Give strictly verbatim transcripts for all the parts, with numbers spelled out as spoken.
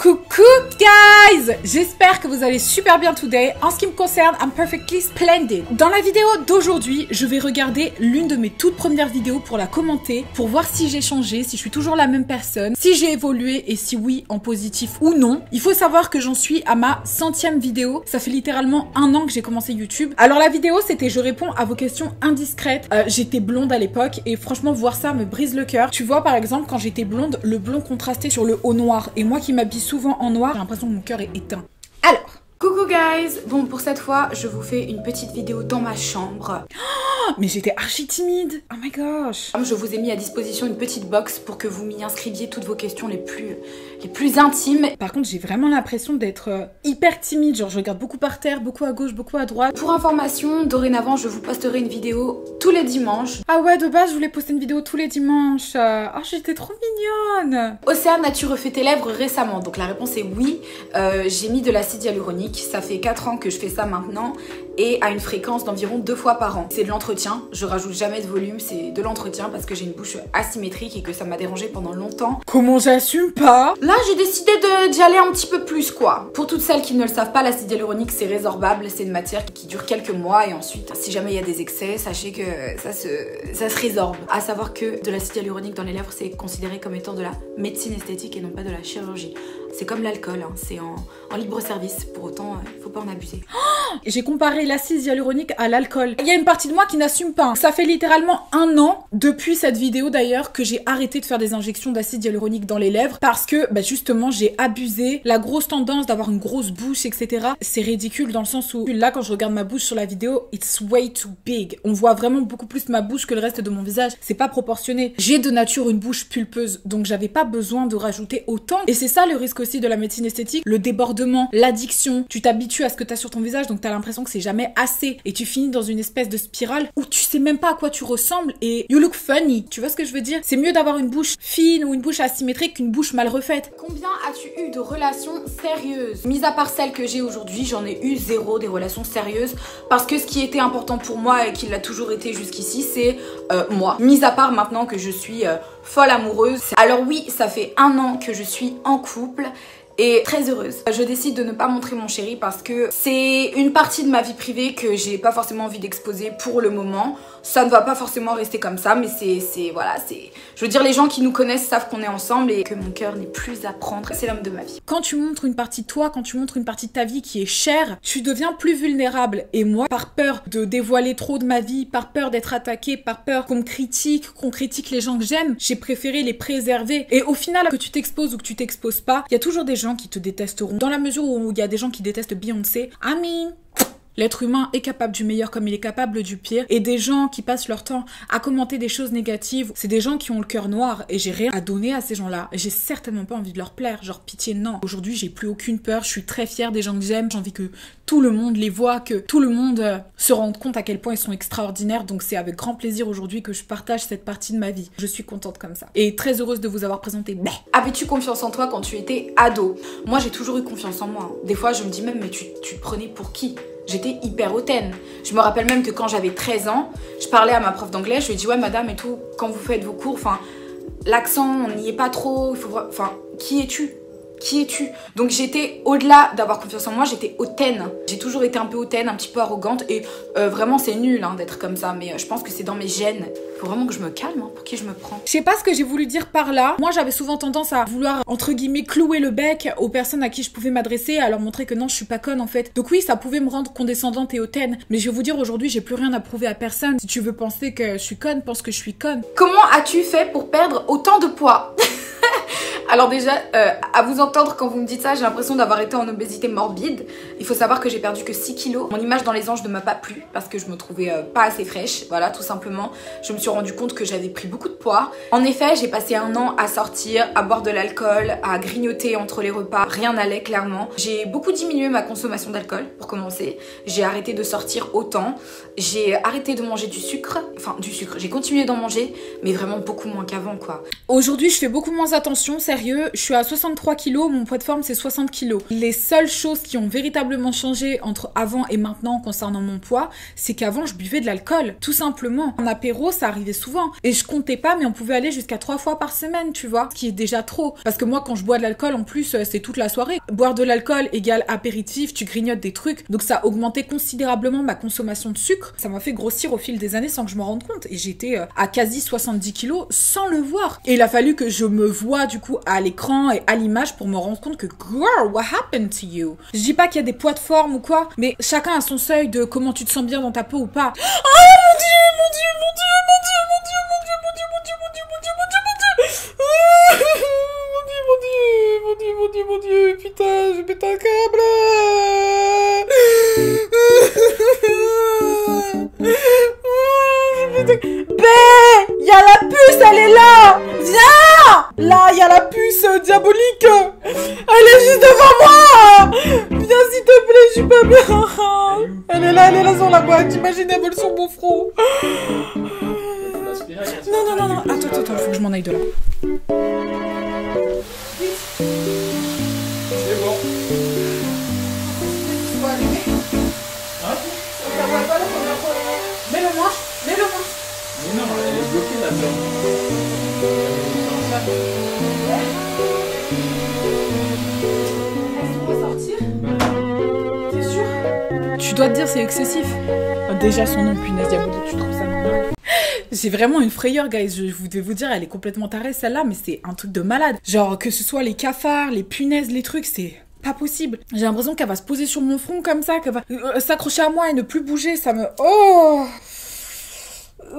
Coucou guys! J'espère que vous allez super bien today. En ce qui me concerne, I'm perfectly splendid. Dans la vidéo d'aujourd'hui, je vais regarder l'une de mes toutes premières vidéos pour la commenter, pour voir si j'ai changé, si je suis toujours la même personne, si j'ai évolué et si oui, en positif ou non. Il faut savoir que j'en suis à ma centième vidéo. Ça fait littéralement un an que j'ai commencé YouTube. Alors la vidéo, c'était je réponds à vos questions indiscrètes. Euh, j'étais blonde à l'époque et franchement, voir ça me brise le cœur. Tu vois, par exemple, quand j'étais blonde, le blond contrastait sur le haut noir et moi qui m'habille souvent en noir, j'ai l'impression que mon cœur est éteint. Alors, coucou guys! Bon, pour cette fois, je vous fais une petite vidéo dans ma chambre. Oh, mais j'étais archi timide! Oh my gosh! Je vous ai mis à disposition une petite box pour que vous m'y inscriviez toutes vos questions les plus, les plus intimes. Par contre, j'ai vraiment l'impression d'être hyper timide. Genre, je regarde beaucoup par terre, beaucoup à gauche, beaucoup à droite. Pour information, dorénavant, je vous posterai une vidéo tous les dimanches. Ah ouais, de base, je voulais poster une vidéo tous les dimanches. Ah, oh, j'étais trop mignonne. Océane, as-tu refait tes lèvres récemment? Donc la réponse est oui. Euh, j'ai mis de l'acide hyaluronique. Ça fait quatre ans que je fais ça maintenant et à une fréquence d'environ deux fois par an. C'est de l'entretien, je rajoute jamais de volume, c'est de l'entretien parce que j'ai une bouche asymétrique et que ça m'a dérangée pendant longtemps. Comment j'assume pas? Là, j'ai décidé d'y aller un petit peu plus quoi. Pour toutes celles qui ne le savent pas, l'acide hyaluronique c'est résorbable, c'est une matière qui dure quelques mois et ensuite, si jamais il y a des excès, sachez que ça se, ça se résorbe. À savoir que de l'acide hyaluronique dans les lèvres, c'est considéré comme étant de la médecine esthétique et non pas de la chirurgie. C'est comme l'alcool, hein, c'est en, en libre service, pour autant, euh, faut pas en abuser. Oh, j'ai comparé l'acide hyaluronique à l'alcool. Il y a une partie de moi qui n'assume pas. Ça fait littéralement un an, depuis cette vidéo d'ailleurs, que j'ai arrêté de faire des injections d'acide hyaluronique dans les lèvres parce que, bah, justement, j'ai abusé. La grosse tendance d'avoir une grosse bouche, et cetera, c'est ridicule dans le sens où, là, quand je regarde ma bouche sur la vidéo, it's way too big. On voit vraiment beaucoup plus ma bouche que le reste de mon visage. C'est pas proportionné. J'ai de nature une bouche pulpeuse, donc j'avais pas besoin de rajouter autant. Et c'est ça le risque aussi de la médecine esthétique, le débordement, l'addiction, tu t'habitues à ce que t'as sur ton visage donc t'as l'impression que c'est jamais assez et tu finis dans une espèce de spirale où tu sais même pas à quoi tu ressembles et you look funny, tu vois ce que je veux dire? C'est mieux d'avoir une bouche fine ou une bouche asymétrique qu'une bouche mal refaite. Combien as-tu eu de relations sérieuses? Mis à part celles que j'ai aujourd'hui, j'en ai eu zéro des relations sérieuses parce que ce qui était important pour moi et qui l'a toujours été jusqu'ici c'est euh, moi. Mis à part maintenant que je suis euh, folle amoureuse. Alors oui, ça fait un an que je suis en couple et très heureuse. Je décide de ne pas montrer mon chéri parce que c'est une partie de ma vie privée que j'ai pas forcément envie d'exposer pour le moment. Ça ne va pas forcément rester comme ça, mais c'est... Voilà, c'est... Je veux dire, les gens qui nous connaissent savent qu'on est ensemble et que mon cœur n'est plus à prendre. C'est l'homme de ma vie. Quand tu montres une partie de toi, quand tu montres une partie de ta vie qui est chère, tu deviens plus vulnérable. Et moi, par peur de dévoiler trop de ma vie, par peur d'être attaquée, par peur qu'on me critique, qu'on critique les gens que j'aime, j'ai préféré les préserver. Et au final, que tu t'exposes ou que tu t'exposes pas, il y a toujours des gens qui te détesteront. Dans la mesure où il y a des gens qui détestent Beyoncé, I mean... L'être humain est capable du meilleur comme il est capable du pire. Et des gens qui passent leur temps à commenter des choses négatives, c'est des gens qui ont le cœur noir. Et j'ai rien à donner à ces gens-là. J'ai certainement pas envie de leur plaire. Genre pitié, non. Aujourd'hui, j'ai plus aucune peur. Je suis très fière des gens que j'aime. J'ai envie que tout le monde les voit, que tout le monde se rende compte à quel point ils sont extraordinaires. Donc c'est avec grand plaisir aujourd'hui que je partage cette partie de ma vie. Je suis contente comme ça. Et très heureuse de vous avoir présenté. Bah. Avais-tu confiance en toi quand tu étais ado? Moi, j'ai toujours eu confiance en moi. Des fois, je me dis même, mais tu, tu te prenais pour qui? J'étais hyper hautaine. Je me rappelle même que quand j'avais treize ans, je parlais à ma prof d'anglais, je lui ai dit ouais madame et tout, quand vous faites vos cours, enfin l'accent on n'y est pas trop, il faut voir, enfin qui es-tu ? Qui es-tu? Donc j'étais, au-delà d'avoir confiance en moi, j'étais hautaine. J'ai toujours été un peu hautaine, un petit peu arrogante et euh, vraiment c'est nul hein, d'être comme ça, mais euh, je pense que c'est dans mes gènes. Faut vraiment que je me calme, hein, pour qui je me prends. Je sais pas ce que j'ai voulu dire par là. Moi j'avais souvent tendance à vouloir, entre guillemets, clouer le bec aux personnes à qui je pouvais m'adresser, à leur montrer que non je suis pas conne en fait. Donc oui, ça pouvait me rendre condescendante et hautaine, mais je vais vous dire aujourd'hui j'ai plus rien à prouver à personne. Si tu veux penser que je suis conne, pense que je suis conne. Comment as-tu fait pour perdre autant de poids? Alors déjà, euh, à vous entendre quand vous me dites ça, j'ai l'impression d'avoir été en obésité morbide. Il faut savoir que j'ai perdu que six kilos. Mon image dans les anges ne m'a pas plu parce que je me trouvais euh, pas assez fraîche. Voilà, tout simplement. Je me suis rendu compte que j'avais pris beaucoup de poids. En effet, j'ai passé un an à sortir, à boire de l'alcool, à grignoter entre les repas. Rien n'allait clairement. J'ai beaucoup diminué ma consommation d'alcool pour commencer. J'ai arrêté de sortir autant. J'ai arrêté de manger du sucre. Enfin, du sucre. J'ai continué d'en manger, mais vraiment beaucoup moins qu'avant quoi. Aujourd'hui, je fais beaucoup moins attention. C'est sérieux, je suis à soixante-trois kilos, mon poids de forme c'est soixante kilos. Les seules choses qui ont véritablement changé entre avant et maintenant concernant mon poids, c'est qu'avant je buvais de l'alcool, tout simplement. En apéro, ça arrivait souvent. Et je comptais pas, mais on pouvait aller jusqu'à trois fois par semaine, tu vois, ce qui est déjà trop. Parce que moi, quand je bois de l'alcool, en plus, c'est toute la soirée. Boire de l'alcool égale apéritif, tu grignotes des trucs. Donc ça a augmenté considérablement ma consommation de sucre. Ça m'a fait grossir au fil des années sans que je m'en rende compte. Et j'étais à quasi soixante-dix kilos sans le voir. Et il a fallu que je me voie du coup à l'écran et à l'image pour me rendre compte que girl, what happened to you? Je dis pas qu'il y a des poids de forme ou quoi, mais chacun a son seuil de comment tu te sens bien dans ta peau ou pas. Oh mon dieu, mon dieu, mon dieu, mon dieu, mon dieu, mon dieu, mon dieu, mon dieu, mon dieu, mon dieu, mon dieu, mon dieu, mon dieu, mon dieu, mon dieu, mon dieu, mon dieu, putain, je pète un câble. Bé, y a la puce, elle est là. Viens. Là, il y a la puce euh, diabolique. Elle est juste devant moi. Viens, s'il te plaît, je suis pas bien. Elle est là, elle est là sur la boîte. J'imagine, elle vole sur mon front. Non, non, non, non. Attends, attends, attends, faut que je m'en aille de là. C'est bon. Tu vas allumer. Hein? On la voit pas la première fois. Mets-le-moi. Mets-le-moi. Mais non, elle est bloquée là-dedans. Est-ce qu'on peut sortir? T'es sûr? Tu dois te dire c'est excessif. Déjà son nom, punaise diabolique, tu trouves ça normal? J'ai vraiment une frayeur, guys, je vais vous dire, elle est complètement tarée celle-là, mais c'est un truc de malade. Genre que ce soit les cafards, les punaises, les trucs, c'est... pas possible. J'ai l'impression qu'elle va se poser sur mon front comme ça, qu'elle va s'accrocher à moi et ne plus bouger, ça me... Oh! Ça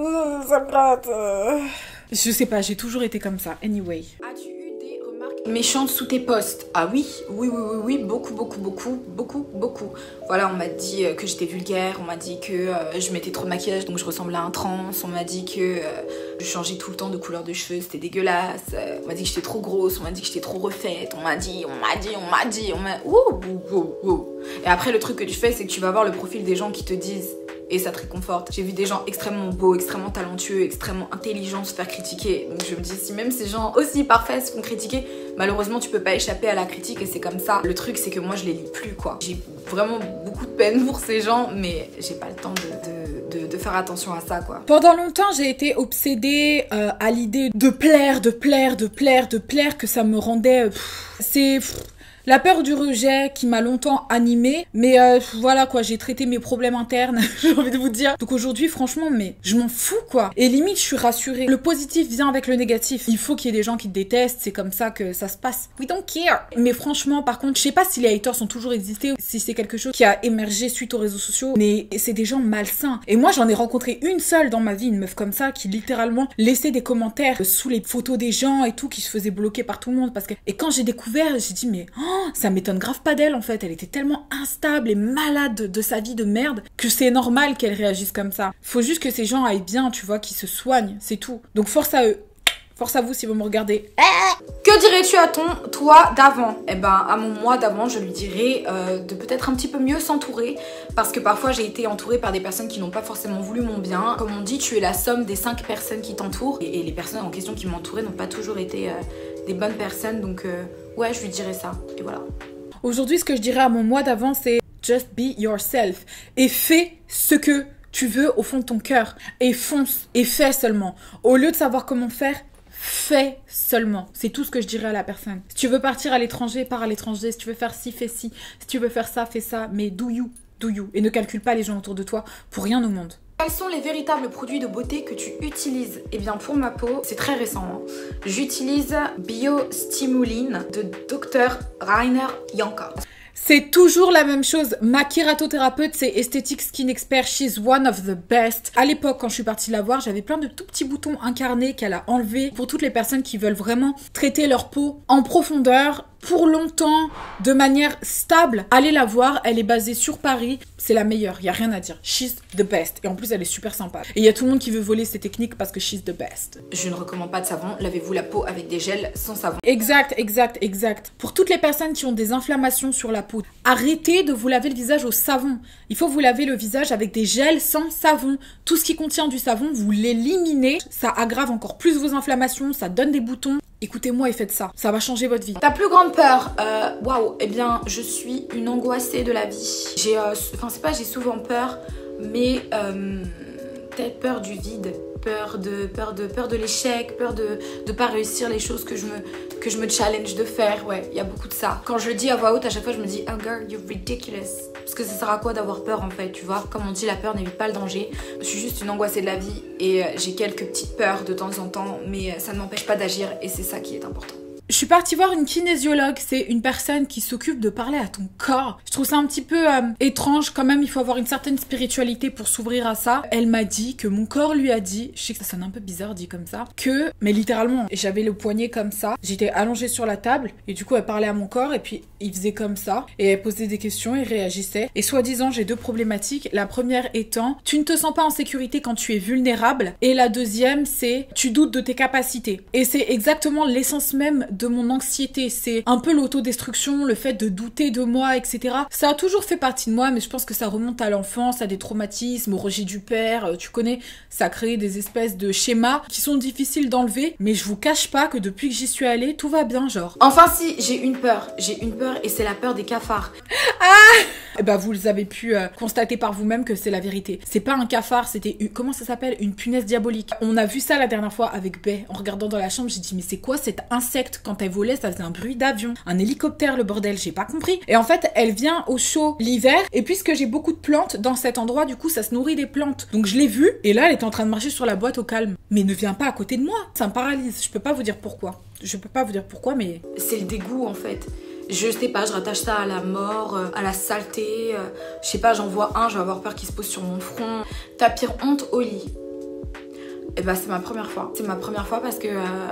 me gratte. Je sais pas, j'ai toujours été comme ça. Anyway. As-tu eu des remarques méchantes sous tes posts? Ah oui, oui, oui, oui, oui, beaucoup, beaucoup, beaucoup, beaucoup, beaucoup. Voilà, on m'a dit que j'étais vulgaire, on m'a dit que je mettais trop de maquillage, donc je ressemblais à un trans, on m'a dit que je changeais tout le temps de couleur de cheveux, c'était dégueulasse, on m'a dit que j'étais trop grosse, on m'a dit que j'étais trop refaite, on m'a dit, on m'a dit, on m'a dit, on m'a... Ouh, ouh, ouh, ouh. Et après, le truc que tu fais, c'est que tu vas voir le profil des gens qui te disent... Et ça te réconforte. J'ai vu des gens extrêmement beaux, extrêmement talentueux, extrêmement intelligents se faire critiquer. Donc je me dis, si même ces gens aussi parfaits se font critiquer, malheureusement tu peux pas échapper à la critique et c'est comme ça. Le truc c'est que moi je les lis plus quoi. J'ai vraiment beaucoup de peine pour ces gens mais j'ai pas le temps de, de, de, de faire attention à ça quoi. Pendant longtemps j'ai été obsédée euh, à l'idée de plaire, de plaire, de plaire, de plaire, que ça me rendait... Euh, c'est... La peur du rejet qui m'a longtemps animée, mais euh, voilà quoi, j'ai traité mes problèmes internes, j'ai envie de vous dire. Donc aujourd'hui, franchement, mais je m'en fous quoi. Et limite, je suis rassurée. Le positif vient avec le négatif. Il faut qu'il y ait des gens qui te détestent, c'est comme ça que ça se passe. We don't care. Mais franchement, par contre, je sais pas si les haters ont toujours existé, ou si c'est quelque chose qui a émergé suite aux réseaux sociaux, mais c'est des gens malsains. Et moi, j'en ai rencontré une seule dans ma vie, une meuf comme ça, qui littéralement laissait des commentaires sous les photos des gens et tout, qui se faisait bloquer par tout le monde. Parce que... Et quand j'ai découvert, j'ai dit, mais... Oh, ça m'étonne grave pas d'elle en fait, elle était tellement instable et malade de sa vie de merde que c'est normal qu'elle réagisse comme ça. Faut juste que ces gens aillent bien, tu vois, qu'ils se soignent, c'est tout. Donc force à eux, force à vous si vous me regardez. Que dirais-tu à ton toi d'avant? Eh ben à mon moi d'avant je lui dirais euh, de peut-être un petit peu mieux s'entourer parce que parfois j'ai été entourée par des personnes qui n'ont pas forcément voulu mon bien. Comme on dit, tu es la somme des cinq personnes qui t'entourent et, et les personnes en question qui m'entouraient n'ont pas toujours été euh, des bonnes personnes donc... Euh, ouais, je lui dirais ça, et voilà. Aujourd'hui, ce que je dirais à mon moi d'avant, c'est « Just be yourself » et fais ce que tu veux au fond de ton cœur. Et fonce, et fais seulement. Au lieu de savoir comment faire, fais seulement. C'est tout ce que je dirais à la personne. Si tu veux partir à l'étranger, pars à l'étranger. Si tu veux faire ci, fais ci. Si tu veux faire ça, fais ça. Mais do you, do you. Et ne calcule pas les gens autour de toi pour rien au monde. Quels sont les véritables produits de beauté que tu utilises? Eh bien pour ma peau, c'est très récent, hein. J'utilise Bio-Stimuline de docteur Rainer Janka. C'est toujours la même chose. Ma kératothérapeute, c'est Esthetic Skin Expert. She's one of the best. À l'époque, quand je suis partie la voir, j'avais plein de tout petits boutons incarnés qu'elle a enlevés pour toutes les personnes qui veulent vraiment traiter leur peau en profondeur, pour longtemps, de manière stable. Allez la voir, elle est basée sur Paris. C'est la meilleure, il n'y a rien à dire. She's the best. Et en plus, elle est super sympa. Et il y a tout le monde qui veut voler ses techniques parce que she's the best. Je ne recommande pas de savon. Lavez-vous la peau avec des gels sans savon. Exact, exact, exact. Pour toutes les personnes qui ont des inflammations sur la peau, arrêtez de vous laver le visage au savon. Il faut vous laver le visage avec des gels sans savon. Tout ce qui contient du savon, vous l'éliminez. Ça aggrave encore plus vos inflammations, ça donne des boutons. écoutez-moi et faites ça. Ça va changer votre vie. Ta plus grande peur, waouh, wow, eh bien, je suis une angoissée de la vie. J'ai, euh, enfin, c'est pas j'ai souvent peur, mais euh, peut-être peur du vide, peur de, peur de, peur de l'échec, peur de ne pas réussir les choses que je me... que je me challenge de faire, ouais, il y a beaucoup de ça. Quand je le dis à voix haute, à chaque fois, je me dis « Oh girl, you're ridiculous ». Parce que ça sert à quoi d'avoir peur, en fait, tu vois. Comme on dit, la peur n'évite pas le danger. Je suis juste une angoissée de la vie et j'ai quelques petites peurs de temps en temps, mais ça ne m'empêche pas d'agir et c'est ça qui est important. Je suis partie voir une kinésiologue, c'est une personne qui s'occupe de parler à ton corps. Je trouve ça un petit peu euh, étrange quand même, il faut avoir une certaine spiritualité pour s'ouvrir à ça. Elle m'a dit que mon corps lui a dit, je sais que ça sonne un peu bizarre dit comme ça, que, mais littéralement, j'avais le poignet comme ça, j'étais allongée sur la table et du coup elle parlait à mon corps et puis il faisait comme ça et elle posait des questions, il réagissait. Et soi-disant j'ai deux problématiques, la première étant tu ne te sens pas en sécurité quand tu es vulnérable et la deuxième c'est tu doutes de tes capacités. Et c'est exactement l'essence même de mon anxiété, c'est un peu l'autodestruction, le fait de douter de moi, et cetera. Ça a toujours fait partie de moi, mais je pense que ça remonte à l'enfance, à des traumatismes, au rejet du père, tu connais, ça crée des espèces de schémas qui sont difficiles d'enlever, mais je vous cache pas que depuis que j'y suis allée, tout va bien, genre. Enfin si, j'ai une peur, j'ai une peur et c'est la peur des cafards. Ah! Et bah vous avez pu euh, constater par vous-même que c'est la vérité. C'est pas un cafard, c'était, comment ça s'appelle? Une punaise diabolique. On a vu ça la dernière fois avec Bae, en regardant dans la chambre, j'ai dit mais c'est quoi cet insecte? Quand elle volait, ça faisait un bruit d'avion, un hélicoptère, le bordel, j'ai pas compris. Et en fait, elle vient au chaud l'hiver, et puisque j'ai beaucoup de plantes dans cet endroit, du coup, ça se nourrit des plantes. Donc je l'ai vue, et là, elle était en train de marcher sur la boîte au calme. Mais ne viens pas à côté de moi, ça me paralyse, je peux pas vous dire pourquoi. Je peux pas vous dire pourquoi, mais... C'est le dégoût, en fait. Je sais pas, je rattache ça à la mort, à la saleté, je sais pas, j'en vois un, je vais avoir peur qu'il se pose sur mon front. Ta pire honte au lit. Et bah, c'est ma première fois. C'est ma première fois parce que... Euh...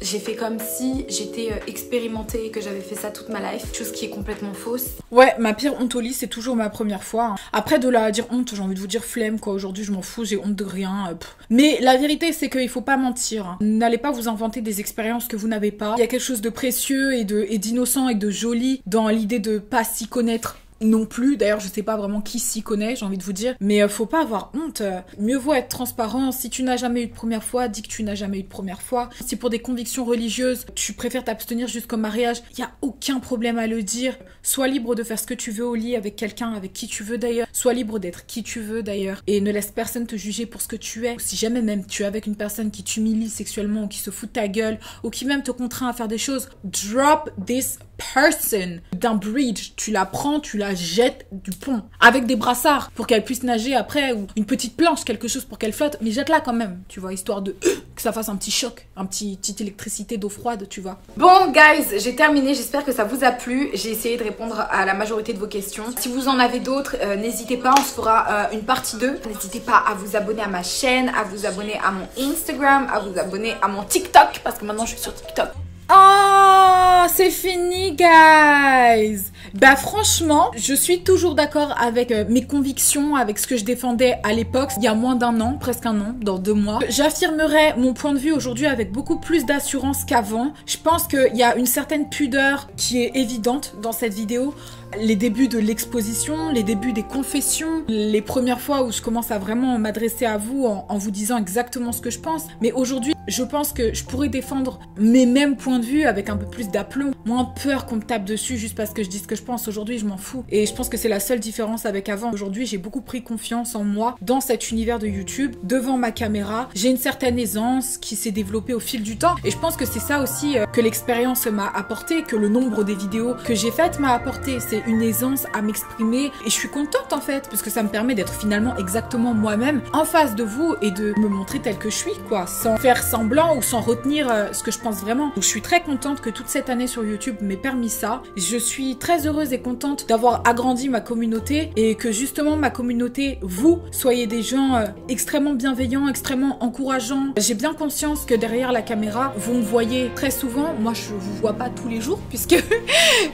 J'ai fait comme si j'étais expérimentée, que j'avais fait ça toute ma life, chose qui est complètement fausse. Ouais, ma pire honte au lit, c'est toujours ma première fois. Hein. Après de la dire honte, j'ai envie de vous dire flemme, quoi. Aujourd'hui, je m'en fous, j'ai honte de rien. Pff. Mais la vérité, c'est qu'il faut pas mentir. N'allez hein. pas vous inventer des expériences que vous n'avez pas. Il y a quelque chose de précieux et de et d'innocent et de joli dans l'idée de pas s'y connaître. Non plus, d'ailleurs je sais pas vraiment qui s'y connaît, j'ai envie de vous dire, mais euh, faut pas avoir honte, mieux vaut être transparent, si tu n'as jamais eu de première fois, dis que tu n'as jamais eu de première fois, si pour des convictions religieuses tu préfères t'abstenir jusqu'au mariage, il n'y a aucun problème à le dire, sois libre de faire ce que tu veux au lit avec quelqu'un, avec qui tu veux d'ailleurs, sois libre d'être qui tu veux d'ailleurs, et ne laisse personne te juger pour ce que tu es, si jamais même tu es avec une personne qui t'humilie sexuellement, ou qui se fout de ta gueule, ou qui même te contraint à faire des choses, drop this person d'un bridge, tu la prends, tu la jette du pont avec des brassards pour qu'elle puisse nager après ou une petite planche quelque chose pour qu'elle flotte mais jette-la quand même tu vois histoire de que ça fasse un petit choc un petit petite électricité d'eau froide tu vois. Bon guys j'ai terminé j'espère que ça vous a plu j'ai essayé de répondre à la majorité de vos questions si vous en avez d'autres euh, n'hésitez pas on se fera euh, une partie deux n'hésitez pas à vous abonner à ma chaîne à vous abonner à mon Instagram à vous abonner à mon TikTok parce que maintenant je suis sur TikTok. Oh, c'est fini, guys! Bah franchement, je suis toujours d'accord avec euh, mes convictions, avec ce que je défendais à l'époque, il y a moins d'un an, presque un an, dans deux mois. J'affirmerai mon point de vue aujourd'hui avec beaucoup plus d'assurance qu'avant. Je pense qu'il y a une certaine pudeur qui est évidente dans cette vidéo. Les débuts de l'exposition, les débuts des confessions, les premières fois où je commence à vraiment m'adresser à vous en, en vous disant exactement ce que je pense. Mais aujourd'hui, je pense que je pourrais défendre mes mêmes points de vue avec un peu plus d'aplomb, moins peur qu'on me tape dessus juste parce que je dis ce que je pense. Aujourd'hui, je m'en fous. Et je pense que c'est la seule différence avec avant. Aujourd'hui, j'ai beaucoup pris confiance en moi dans cet univers de YouTube, devant ma caméra. J'ai une certaine aisance qui s'est développée au fil du temps. Et je pense que c'est ça aussi que l'expérience m'a apporté, que le nombre des vidéos que j'ai faites m'a apporté. C'est une aisance à m'exprimer et je suis contente en fait parce que ça me permet d'être finalement exactement moi-même en face de vous et de me montrer telle que je suis quoi sans faire semblant ou sans retenir euh, ce que je pense vraiment. Donc, je suis très contente que toute cette année sur YouTube m'ait permis ça. Je suis très heureuse et contente d'avoir agrandi ma communauté et que justement ma communauté, vous, soyez des gens euh, extrêmement bienveillants, extrêmement encourageants. J'ai bien conscience que derrière la caméra, vous me voyez très souvent. Moi, je vous vois pas tous les jours puisque,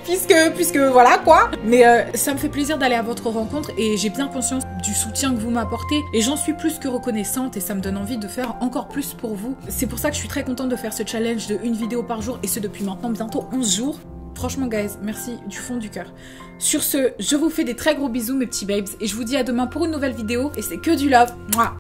puisque, puisque voilà quoi. Mais euh, ça me fait plaisir d'aller à votre rencontre et j'ai bien conscience du soutien que vous m'apportez et j'en suis plus que reconnaissante et ça me donne envie de faire encore plus pour vous. C'est pour ça que je suis très contente de faire ce challenge de une vidéo par jour et ce depuis maintenant bientôt onze jours. Franchement guys, merci du fond du cœur. Sur ce, je vous fais des très gros bisous mes petits babes et je vous dis à demain pour une nouvelle vidéo et c'est que du love. Mouah.